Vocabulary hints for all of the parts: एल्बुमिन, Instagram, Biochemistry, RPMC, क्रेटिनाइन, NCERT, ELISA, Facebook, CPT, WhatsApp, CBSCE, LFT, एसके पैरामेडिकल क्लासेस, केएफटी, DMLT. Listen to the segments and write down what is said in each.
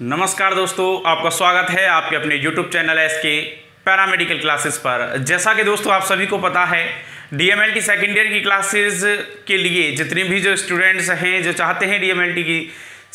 नमस्कार दोस्तों, आपका स्वागत है आपके अपने YouTube channel एसके पैरामेडिकल क्लासेस पर। जैसा कि दोस्तों आप सभी को पता है, डीएमएलटी सेकेंड ईयर की क्लासेस के लिए जितने भी जो स्टूडेंट्स हैं जो चाहते हैं डीएमएलटी की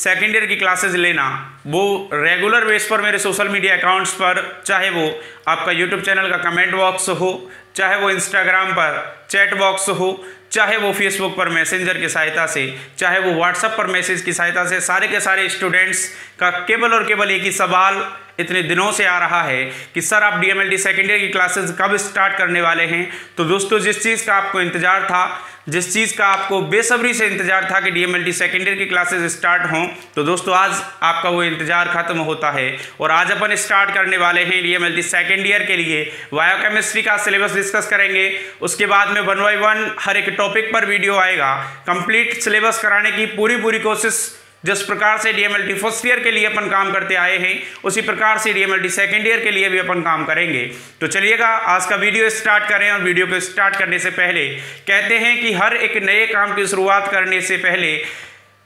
सेकेंड ईयर की क्लासेस लेना, वो रेगुलर बेस पर मेरे सोशल मीडिया अकाउंट्स पर, चाहे वो आपका यूट्यूब चैनल का कमेंट बॉक्स हो, चाहे वो इंस्टाग्राम पर चैट बॉक्स हो, चाहे वो फेसबुक पर मैसेंजर की सहायता से, चाहे वो व्हाट्सएप पर मैसेज की सहायता से, सारे के सारे स्टूडेंट्स का केवल और केवल एक ही सवाल इतने दिनों से आ रहा है कि सर आप डीएमएलटी सेकेंड ईयर की क्लासेस कब स्टार्ट करने वाले हैं। तो दोस्तों, जिस चीज़ का आपको इंतजार था, जिस चीज़ का आपको बेसब्री से इंतजार था कि डीएमएलटी सेकेंड ईयर की क्लासेस स्टार्ट हों, तो दोस्तों आज आपका वो इंतजार खत्म होता है और आज अपन स्टार्ट करने वाले हैं डीएमएलटी सेकेंड ईयर के लिए बायोकेमिस्ट्री का सिलेबस डिस्कस करेंगे। उसके बाद में 1 बाय 1 हर एक टॉपिक पर वीडियो आएगा। कंप्लीट सिलेबस कराने की पूरी कोशिश जिस प्रकार से डीएमएलटी फर्स्ट ईयर के लिए अपन काम करते आए हैं, उसी प्रकार से डीएमएलटी सेकेंड ईयर के लिए भी अपन काम करेंगे। तो चलिएगा आज का वीडियो स्टार्ट करें। और वीडियो को स्टार्ट करने से पहले कहते हैं कि हर एक नए काम की शुरुआत करने से पहले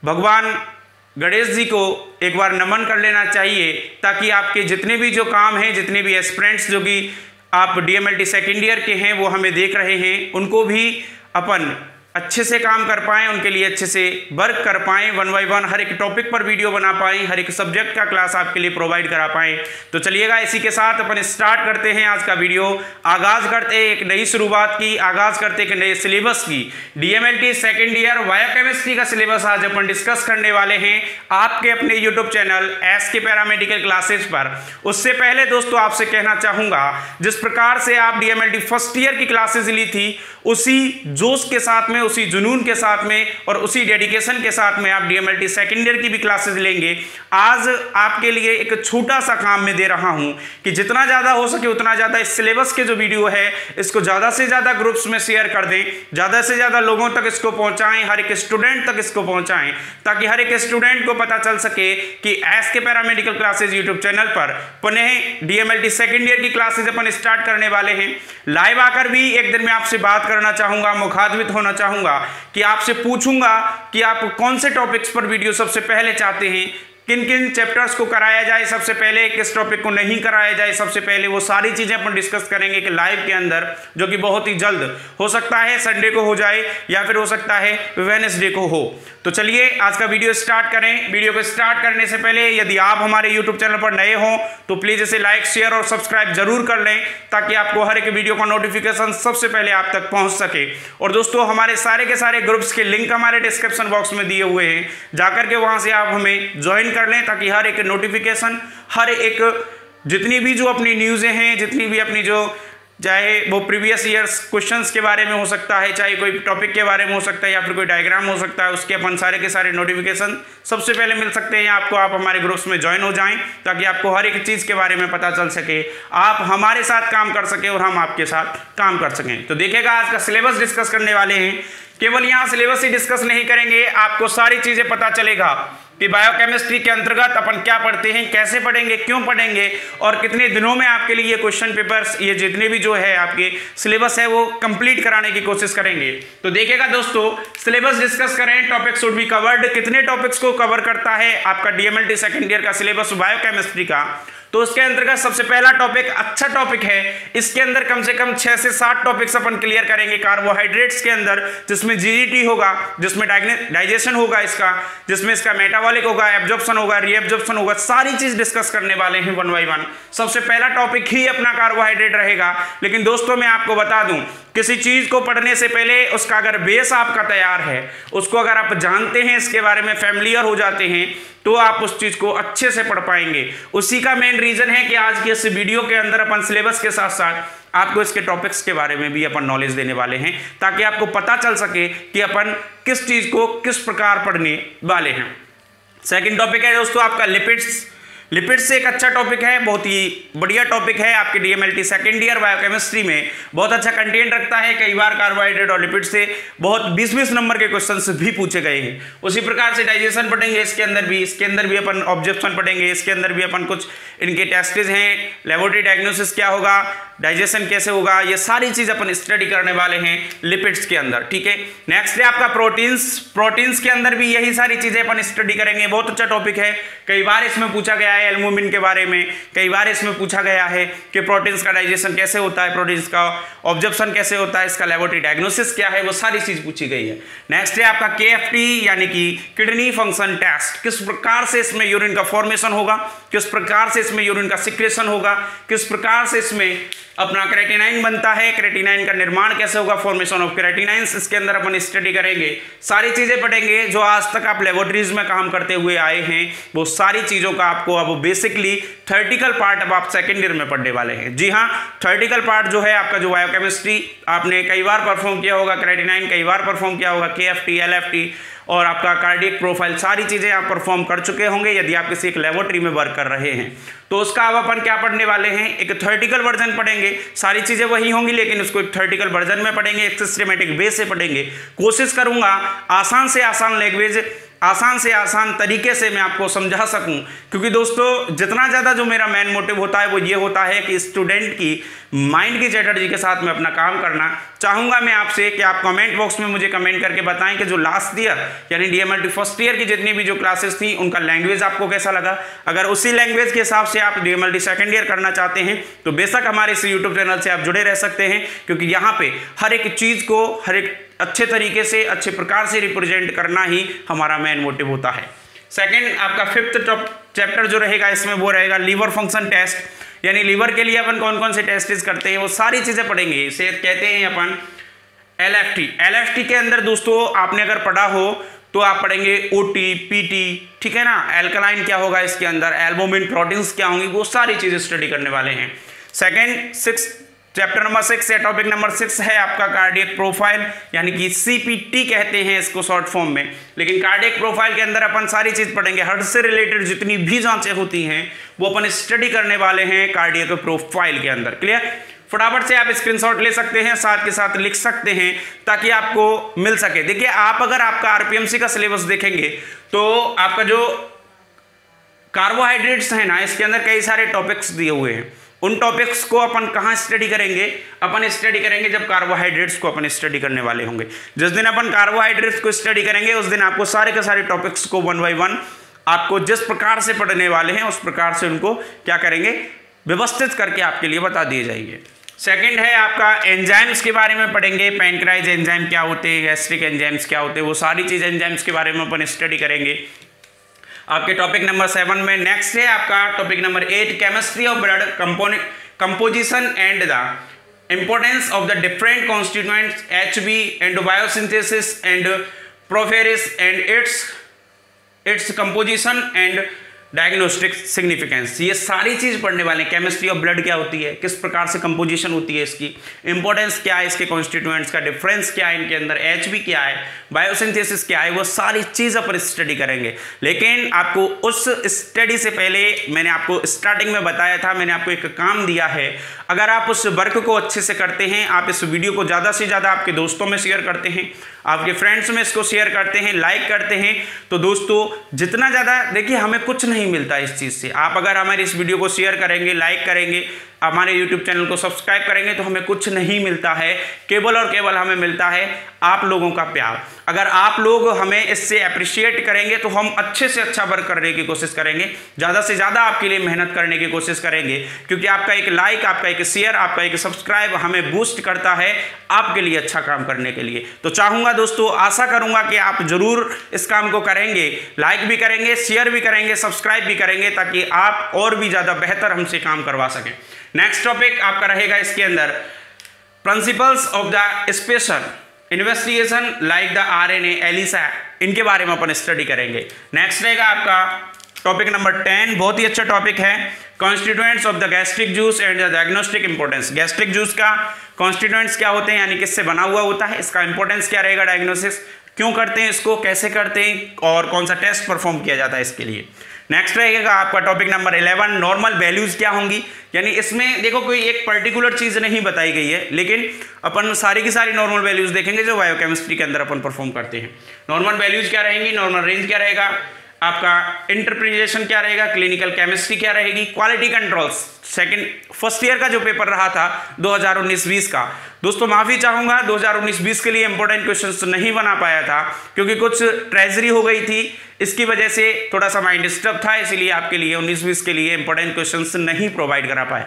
भगवान गणेश जी को एक बार नमन कर लेना चाहिए, ताकि आपके जितने भी जो काम हैं, जितने भी एस्पिरेंट्स जो कि आप डीएमएलटी सेकेंड ईयर के हैं वो हमें देख रहे हैं, उनको भी अपन अच्छे से काम कर पाएँ, उनके लिए अच्छे से वर्क कर पाएँ, 1 बाय 1 हर एक टॉपिक पर वीडियो बना पाएँ, हर एक सब्जेक्ट का क्लास आपके लिए प्रोवाइड करा पाएँ। तो चलिएगा इसी के साथ अपन स्टार्ट करते हैं आज का वीडियो। आगाज़ करते एक नई शुरुआत की, आगाज़ करते एक नए सिलेबस की। डीएमएलटी सेकेंड ईयर बायोकेमिस्ट्री का सिलेबस आज अपन डिस्कस करने वाले हैं आपके अपने YouTube channel एसके पैरामेडिकल क्लासेस पर। उससे पहले दोस्तों आपसे कहना चाहूँगा, जिस प्रकार से आप डीएमएलटी फर्स्ट ईयर की क्लासेज ली थी, उसी जोश के साथ में, उसी जुनून के साथ में और उसी डेडिकेशन के साथ में आप डीएमएलटी सेकेंड ईयर की भी क्लासेस लेंगे। आज आपके लिए एक छोटा सा काम मैं दे रहा हूं कि जितना ज़्यादा हो सके उतना ज़्यादा इस सिलेबस के जो वीडियो है इसको ज़्यादा से ज़्यादा ग्रुप्स में शेयर कर दें, ज़्यादा से ज़्यादा लोगों तक इसको पहुँचाएँ, हर एक स्टूडेंट तक इसको पहुँचाएँ, ताकि हर एक स्टूडेंट को पता चल सके कि SK paramedical classes YouTube channel पर पुनः डीएमएलटी सेकेंड ईयर की क्लासेज अपन स्टार्ट करने वाले हैं। लाइव आकर भी एक दिन में आपसे बात करना चाहूँगा, मुखातिब होना चाहूंगा कि आपसे पूछूंगा कि आप कौन से टॉपिक्स पर वीडियो सबसे पहले चाहते हैं, किन किन चैप्टर्स को कराया जाए सबसे पहले, किस टॉपिक को नहीं कराया जाए सबसे पहले, वो सारी चीज़ें अपन डिस्कस करेंगे कि लाइव के अंदर, जो कि बहुत ही जल्द हो सकता है संडे को हो जाए या फिर हो सकता है वेडनेसडे को हो। तो चलिए आज का वीडियो स्टार्ट करें। वीडियो को स्टार्ट करने से पहले यदि आप हमारे यूट्यूब चैनल पर नए हों तो प्लीज़ इसे लाइक, शेयर और सब्सक्राइब जरूर कर लें, ताकि आपको हर एक वीडियो का नोटिफिकेशन सबसे पहले आप तक पहुँच सके। और दोस्तों हमारे सारे के सारे ग्रुप्स के लिंक हमारे डिस्क्रिप्शन बॉक्स में दिए हुए हैं, जाकर के वहाँ से आप हमें ज्वाइन कर लें, ताकि हर एक नोटिफिकेशन, हर एक जितनी भी जो अपनी न्यूज़ें हैं, जितनी भी अपनी जो, चाहे वो प्रीवियस ईयर्स क्वेश्चंस के बारे में हो सकता है, चाहे कोई टॉपिक के बारे में हो सकता है या फिर कोई डायग्राम हो सकता है, उसके अपन सारे के सारे नोटिफिकेशन सबसे पहले मिल सकते हैं आपको। आप हमारे ग्रुप्स में ज्वाइन हो जाएं, ताकि आपको हर एक चीज़ के बारे में पता चल सके, आप हमारे साथ काम कर सकें और हम आपके साथ काम कर सकें। तो देखिएगा आज का सिलेबस डिस्कस करने वाले हैं। केवल यहाँ सिलेबस ही डिस्कस नहीं करेंगे, आपको सारी चीज़ें पता चलेगा कि बायोकेमिस्ट्री के अंतर्गत अपन क्या पढ़ते हैं, कैसे पढ़ेंगे, क्यों पढ़ेंगे और कितने दिनों में आपके लिए क्वेश्चन पेपर्स, ये जितने भी जो है आपके सिलेबस है वो कंप्लीट कराने की कोशिश करेंगे। तो देखिएगा दोस्तों सिलेबस डिस्कस करें, टॉपिक्स शुड बी कवर्ड, कितने टॉपिक्स को कवर करता है आपका डीएमएलटी सेकेंड ईयर का सिलेबस बायोकेमिस्ट्री का। तो उसके अंतर्गत सबसे पहला टॉपिक अच्छा टॉपिक है, इसके अंदर कम से कम 6 से 7 टॉपिक्स अपन क्लियर करेंगे कार्बोहाइड्रेट्स के अंदर, जिसमें जीजीटी होगा, जिसमें डाइजेशन होगा इसका, जिसमें इसका मेटाबॉलिक होगा, एब्जॉर्प्शन होगा, रीएब्जॉर्प्शन होगा, सारी चीज डिस्कस करने वाले हैं 1 बाय 1। सबसे पहला टॉपिक ही अपना कार्बोहाइड्रेट रहेगा। लेकिन दोस्तों मैं आपको बता दूं, किसी चीज को पढ़ने से पहले उसका अगर बेस आपका तैयार है, उसको अगर आप जानते हैं, इसके बारे में फैमिलियर हो जाते हैं, तो आप उस चीज को अच्छे से पढ़ पाएंगे। उसी का मेन रीजन है कि आज के इस वीडियो के अंदर अपन सिलेबस के साथ साथ आपको इसके टॉपिक्स के बारे में भी अपन नॉलेज देने वाले हैं, ताकि आपको पता चल सके कि अपन किस चीज को किस प्रकार पढ़ने वाले हैं। सेकंड टॉपिक है दोस्तों आपका लिपिड्स। लिपिड्स एक अच्छा टॉपिक है, बहुत ही बढ़िया टॉपिक है आपके डीएमएलटी सेकेंड ईयर बायोकेमिस्ट्री में। बहुत अच्छा कंटेंट रखता है, कई बार कार्बोहाइड्रेट और लिपिड से बहुत 20-20 नंबर के क्वेश्चंस भी पूछे गए हैं। उसी प्रकार से डाइजेशन पढ़ेंगे, इसके अंदर भी अपन ऑब्जेक्शन पढ़ेंगे, इसके अंदर भी अपन कुछ इनके टेस्टेज हैं, लेबोरेटरी डायग्नोसिस क्या होगा, डाइजेशन कैसे होगा, ये सारी चीज अपन स्टडी करने वाले हैं लिपिड्स के अंदर। ठीक है, नेक्स्ट है आपका प्रोटीन्स के अंदर भी यही सारी चीजें अपन स्टडी करेंगे। बहुत अच्छा टॉपिक है, कई बार इसमें पूछा गया है एल्बुमिन के बारे में, कई बार इसमें पूछा गया है कि प्रोटीन्स का डाइजेशन कैसे होता है, प्रोटीन्स का ऑब्जॉर्प्शन कैसे होता है, इसका लेबोरेटरी डायग्नोसिस क्या है, वो सारी चीज पूछी गई है। नेक्स्ट है आपका केएफटी यानी कि किडनी फंक्शन टेस्ट, किस प्रकार से इसमें यूरिन का फॉर्मेशन होगा, किस प्रकार से इसमें यूरिन का सिक्रेशन होगा, किस प्रकार से इसमें अपना क्रेटिनाइन बनता है, क्रेटिनाइन का निर्माण कैसे होगा, फॉर्मेशन ऑफ क्रेटिनाइंस, इसके अंदर अपन स्टडी करेंगे। सारी चीजें पढ़ेंगे जो आज तक आप लेबोरेटरीज में काम करते हुए आए हैं, वो सारी चीजों का आपको अब बेसिकली थ्योरेटिकल पार्ट अब आप सेकेंड ईयर में पढ़ने वाले हैं। जी हाँ, थ्योरेटिकल पार्ट जो है आपका, जो बायोकेमिस्ट्री आपने कई बार परफॉर्म किया होगा, क्रेटिनाइन कई बार परफॉर्म किया होगा, केएफटी, एलएफटी और आपका कार्डियक प्रोफाइल, सारी चीजें आप परफॉर्म कर चुके होंगे यदि आप किसी एक लेबोरेटरी में वर्क कर रहे हैं। तो उसका अब अपन क्या पढ़ने वाले हैं, एक थ्योरेटिकल वर्जन पढ़ेंगे, सारी चीजें वही होंगी लेकिन उसको एक थ्योरेटिकल वर्जन में पढ़ेंगे, एक सिस्टमेटिक वे से पढ़ेंगे। कोशिश करूंगा आसान से आसान लैंग्वेज, आसान से आसान तरीके से मैं आपको समझा सकूं, क्योंकि दोस्तों जितना ज़्यादा जो मेरा मेन मोटिव होता है वो ये होता है कि स्टूडेंट की माइंड की चैटर्जी के साथ मैं अपना काम करना चाहूँगा। मैं आपसे कि आप कमेंट बॉक्स में मुझे कमेंट करके बताएं कि जो लास्ट ईयर यानी डीएमएलटी फर्स्ट ईयर की जितनी भी जो क्लासेस थी उनका लैंग्वेज आपको कैसा लगा। अगर उसी लैंग्वेज के हिसाब से आप डीएमएलटी सेकेंड ईयर करना चाहते हैं तो बेशक हमारे इस यूट्यूब चैनल से आप जुड़े रह सकते हैं, क्योंकि यहाँ पर हर एक चीज़ को हर एक अच्छे तरीके से अच्छे प्रकार से रिप्रेजेंट करना ही हमारा मेन मोटिव होता है। सेकंड आपका फिफ्थ चैप्टर जो रहेगा इसमें वो रहेगा लीवर फंक्शन टेस्ट, यानी लीवर के लिए अपन कौन कौन से टेस्टेज करते हैं वो सारी चीज़ें पढ़ेंगे। इसे कहते हैं अपन एलएफटी के अंदर दोस्तों आपने अगर पढ़ा हो तो आप पढ़ेंगे ओटी, पीटी, ठीक है ना, एल्कलाइन क्या होगा, इसके अंदर एल्बुमिन प्रोटीन्स क्या होंगी, वो सारी चीज़ें स्टडी करने वाले हैं। सेकेंड चैप्टर नंबर 6 है, टॉपिक नंबर 6 है आपका कार्डियक प्रोफाइल यानी कि सीपीटी कहते हैं इसको शॉर्ट फॉर्म में, लेकिन कार्डियक प्रोफाइल के अंदर अपन सारी चीज़ पढ़ेंगे। हार्ट से रिलेटेड जितनी भी जांचें होती हैं वो अपन स्टडी करने वाले हैं कार्डियक प्रोफाइल के अंदर। क्लियर, फटाफट से आप स्क्रीनशॉट ले सकते हैं, साथ के साथ लिख सकते हैं ताकि आपको मिल सके। देखिए आप अगर आपका आरपीएमसी का सिलेबस देखेंगे तो आपका जो कार्बोहाइड्रेट्स है ना, इसके अंदर कई सारे टॉपिक्स दिए हुए हैं। उन टॉपिक्स को अपन कहाँ स्टडी करेंगे, अपन स्टडी करेंगे जब कार्बोहाइड्रेट्स को अपन स्टडी करने वाले होंगे। जिस दिन अपन कार्बोहाइड्रेट्स को स्टडी करेंगे उस दिन आपको सारे के सारे टॉपिक्स को 1 by 1 आपको जिस प्रकार से पढ़ने वाले हैं उस प्रकार से उनको क्या करेंगे, व्यवस्थित करके आपके लिए बता दिए जाएंगे। सेकेंड है आपका एंजाइम्स के बारे में पढ़ेंगे, पैनक्राइज एंजाइम क्या होते हैं, गैस्ट्रिक एंजाइम्स क्या होते हैं, वो सारी चीज़ एंजाइम्स के बारे में अपन स्टडी करेंगे आपके टॉपिक नंबर 7 में। नेक्स्ट है आपका topic number 8 chemistry of blood composition and the importance of the different constituents HB and biosynthesis and porphyrins and its composition and diagnostic significance. ये सारी चीज़ पढ़ने वाले हैं। केमिस्ट्री ऑफ ब्लड क्या होती है, किस प्रकार से कंपोजिशन होती है, इसकी इंपॉर्टेंस क्या है, इसके कॉन्स्टिट्यूएंट्स का डिफरेंस क्या है, इनके अंदर एचबी क्या है, बायोसिंथेसिस क्या है, वो सारी चीज़ अपन स्टडी करेंगे। लेकिन आपको उस स्टडी से पहले मैंने आपको स्टार्टिंग में बताया था, मैंने आपको एक काम दिया है, अगर आप उस वर्क को अच्छे से करते हैं, आप इस वीडियो को ज़्यादा से ज़्यादा आपके दोस्तों में शेयर करते हैं, आपके फ्रेंड्स में इसको शेयर करते हैं, लाइक करते हैं, तो दोस्तों जितना ज़्यादा, देखिए हमें कुछ नहीं मिलता इस चीज़ से, आप अगर हमारे इस वीडियो को शेयर करेंगे, लाइक करेंगे, हमारे YouTube चैनल को सब्सक्राइब करेंगे तो हमें कुछ नहीं मिलता है, केवल और केवल हमें मिलता है आप लोगों का प्यार। अगर आप लोग हमें इससे अप्रिशिएट करेंगे तो हम अच्छे से अच्छा वर्क करने की कोशिश करेंगे, ज़्यादा से ज़्यादा आपके लिए मेहनत करने की कोशिश करेंगे, क्योंकि आपका एक लाइक, आपका एक शेयर, आपका एक सब्सक्राइब हमें बूस्ट करता है आपके लिए अच्छा काम करने के लिए। तो चाहूँगा दोस्तों, आशा करूँगा कि आप ज़रूर इस काम को करेंगे, लाइक भी करेंगे, शेयर भी करेंगे, सब्सक्राइब भी करेंगे, ताकि आप और भी ज़्यादा बेहतर हमसे काम करवा सकें। नेक्स्ट टॉपिक आपका रहेगा इसके अंदर principles of the special investigation like the RNA ELISA, इनके बारे में अपन स्टडी करेंगे। नेक्स्ट रहेगा आपका टॉपिक नंबर 10, बहुत ही अच्छा टॉपिक है, constituents of the gastric juice and the diagnostic importance. Gastric juice का कॉन्स्टिट्यूएंट्स क्या होते हैं, यानी किससे बना हुआ होता है, इसका इंपॉर्टेंस क्या रहेगा, डायग्नोसिस क्यों करते हैं, इसको कैसे करते हैं और कौन सा टेस्ट परफॉर्म किया जाता है इसके लिए। नेक्स्ट रहेगा आपका टॉपिक नंबर 11, नॉर्मल वैल्यूज क्या होंगी। यानी इसमें देखो कोई एक पर्टिकुलर चीज नहीं बताई गई है, लेकिन अपन सारी की सारी नॉर्मल वैल्यूज देखेंगे जो बायोकेमिस्ट्री के अंदर अपन परफॉर्म करते हैं। नॉर्मल वैल्यूज क्या रहेंगी, नॉर्मल रेंज क्या रहेगा, आपका इंटरप्रिटेशन क्या रहेगा, क्लिनिकल केमिस्ट्री क्या रहेगी, quality controls second first year का जो पेपर रहा था 2019-20 का। दोस्तों माफी चाहूंगा 2019-20 के लिए इंपॉर्टेंट क्वेश्चंस नहीं बना पाया था क्योंकि कुछ ट्रेजरी हो गई थी, इसकी वजह से थोड़ा सा माइंड डिस्टर्ब था, इसीलिए आपके लिए 19-20 के लिए इंपॉर्टेंट क्वेश्चंस नहीं प्रोवाइड करा पाए।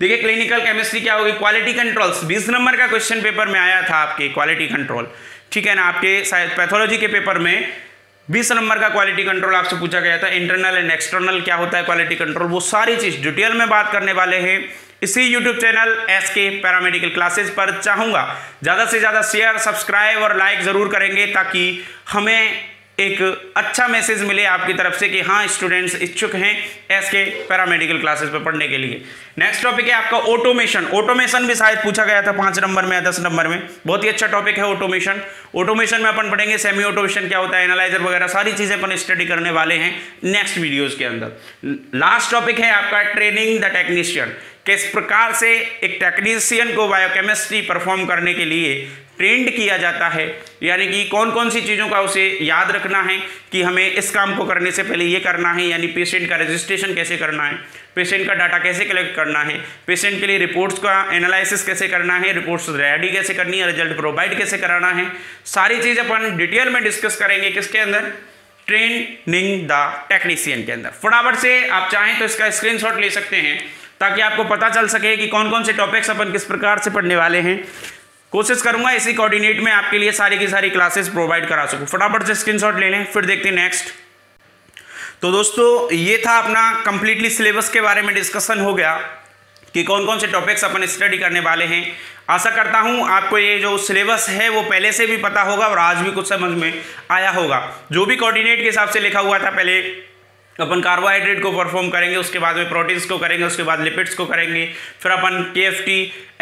देखिए क्लिनिकल केमिस्ट्री क्या होगी, क्वालिटी कंट्रोल्स 20 नंबर का क्वेश्चन पेपर में आया था आपके क्वालिटी कंट्रोल, ठीक है ना। आपके शायद पैथोलॉजी के पेपर में 20 नंबर का क्वालिटी कंट्रोल आपसे पूछा गया था, इंटरनल एंड एक्सटर्नल क्या होता है क्वालिटी कंट्रोल, वो सारी चीज डिटेल में बात करने वाले हैं इसी YouTube channel SK paramedical classes पर। चाहूंगा ज्यादा से ज्यादा शेयर, सब्सक्राइब और लाइक जरूर करेंगे ताकि हमें एक अच्छा मैसेज मिले आपकी तरफ से कि हाँ स्टूडेंट्स इच्छुक हैं SK पैरामेडिकल क्लासेस पर पढ़ने के लिए। नेक्स्ट टॉपिक है आपका ऑटोमेशन। ऑटोमेशन भी शायद पूछा गया था 5 नंबर में या 10 नंबर में, बहुत ही अच्छा टॉपिक है ऑटोमेशन। ऑटोमेशन में अपन पढ़ेंगे सेमी ऑटोमेशन क्या होता है, एनालाइजर वगैरह सारी चीजें अपन स्टडी करने वाले हैं नेक्स्ट वीडियोज के अंदर। लास्ट टॉपिक है आपका ट्रेनिंग द टेक्नीशियन, किस प्रकार से एक टेक्नीशियन को बायोकेमिस्ट्री परफॉर्म करने के लिए ट्रेंड किया जाता है, यानी कि कौन कौन सी चीज़ों का उसे याद रखना है कि हमें इस काम को करने से पहले ये करना है, यानी पेशेंट का रजिस्ट्रेशन कैसे करना है, पेशेंट का डाटा कैसे कलेक्ट करना है, पेशेंट के लिए रिपोर्ट्स का एनालिसिस कैसे करना है, रिपोर्ट्स रेडी कैसे करनी है, रिजल्ट प्रोवाइड कैसे कराना है, सारी चीज़ अपन डिटेल में डिस्कस करेंगे किसके अंदर, ट्रेनिंग द टेक्नीशियन के अंदर। फटाफट से आप चाहें तो इसका स्क्रीनशॉट ले सकते हैं ताकि आपको पता चल सके कि कौन कौन से टॉपिक्स अपन किस प्रकार से पढ़ने वाले हैं। कोशिश करूंगा इसी कोऑर्डिनेट में आपके लिए सारी की सारी क्लासेस प्रोवाइड करा सकूं। फटाफट से स्क्रीनशॉट ले लें, फिर देखते हैं नेक्स्ट। तो दोस्तों ये था अपना कंप्लीटली सिलेबस के बारे में डिस्कशन हो गया कि कौन कौन से टॉपिक्स अपन स्टडी करने वाले हैं। आशा करता हूं आपको ये जो सिलेबस है वो पहले से भी पता होगा और आज भी कुछ समझ में आया होगा। जो भी कोऑर्डिनेट के हिसाब से लिखा हुआ था, पहले अपन कार्बोहाइड्रेट को परफॉर्म करेंगे, उसके बाद में प्रोटीन्स को करेंगे, उसके बाद लिपिड्स को करेंगे, फिर अपन केएफटी,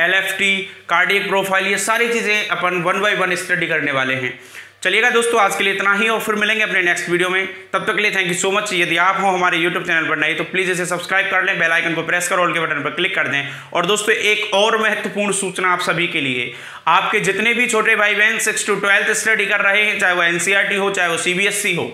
एलएफटी, कार्डियक प्रोफाइल, ये सारी चीज़ें अपन 1 बाय 1 स्टडी करने वाले हैं। चलिएगा दोस्तों आज के लिए इतना ही और फिर मिलेंगे अपने नेक्स्ट वीडियो में। तब तक के लिए थैंक यू सो मच। यदि आप हो हमारे यूट्यूब चैनल पर नए तो प्लीज़ इसे सब्सक्राइब कर लें, बेल आइकन को प्रेस कर ऑल के बटन पर क्लिक कर दें। और दोस्तों एक और महत्वपूर्ण सूचना आप सभी के लिए, आपके जितने भी छोटे भाई बहन 6 से 12 स्टडी कर रहे हैं, चाहे वो एनसीईआरटी हो चाहे वो सीबीएसई हो,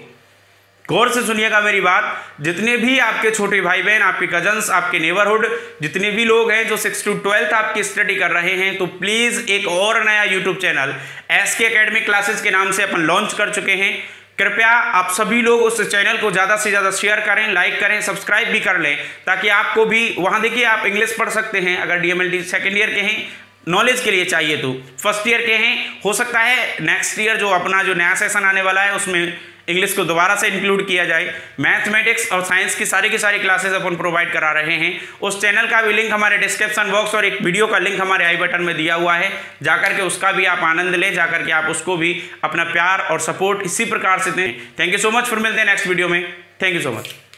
गौर से सुनिएगा मेरी बात। जितने भी आपके छोटे भाई बहन, आपके कजन्स, आपके नेबरहुड, जितने भी लोग हैं जो 6 से 12 आपकी स्टडी कर रहे हैं, तो प्लीज़ एक और नया YouTube channel SK academic classes के नाम से अपन लॉन्च कर चुके हैं। कृपया आप सभी लोग उस चैनल को ज़्यादा से ज़्यादा शेयर करें, लाइक करें, सब्सक्राइब भी कर लें ताकि आपको भी वहाँ, देखिए आप इंग्लिश पढ़ सकते हैं अगर DMLT सेकेंड ईयर के हैं, नॉलेज के लिए चाहिए तो फर्स्ट ईयर के हैं, हो सकता है नेक्स्ट ईयर जो अपना जो नया सेशन आने वाला है उसमें इंग्लिश को दोबारा से इंक्लूड किया जाए। मैथमेटिक्स और साइंस की सारी क्लासेस अपन प्रोवाइड करा रहे हैं। उस चैनल का भी लिंक हमारे डिस्क्रिप्शन बॉक्स और एक वीडियो का लिंक हमारे आई बटन में दिया हुआ है, जाकर के उसका भी आप आनंद लें, जाकर के आप उसको भी अपना प्यार और सपोर्ट इसी प्रकार से दें। Thank you so much. फिर मिलते हैं नेक्स्ट वीडियो में। Thank you so much.